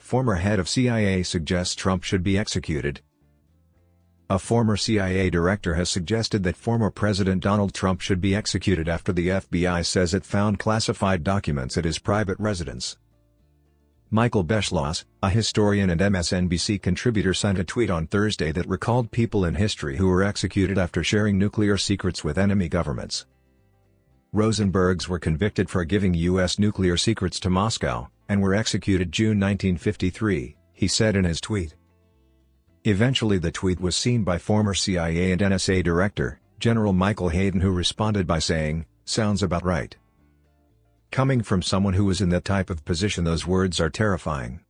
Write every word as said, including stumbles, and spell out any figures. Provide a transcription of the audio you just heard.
former head of C I A suggests Trump should be executed. A former C I A director has suggested that former President Donald Trump should be executed after the F B I says it found classified documents at his private residence. Michael Beschloss, a historian and M S N B C contributor, sent a tweet on Thursday that recalled people in history who were executed after sharing nuclear secrets with enemy governments. Rosenbergs were convicted for giving U S nuclear secrets to Moscow, and were executed June nineteen fifty-three, he said in his tweet. Eventually the tweet was seen by former C I A and N S A director, General Michael Hayden, who responded by saying, "Sounds about right." Coming from someone who was in that type of position, those words are terrifying.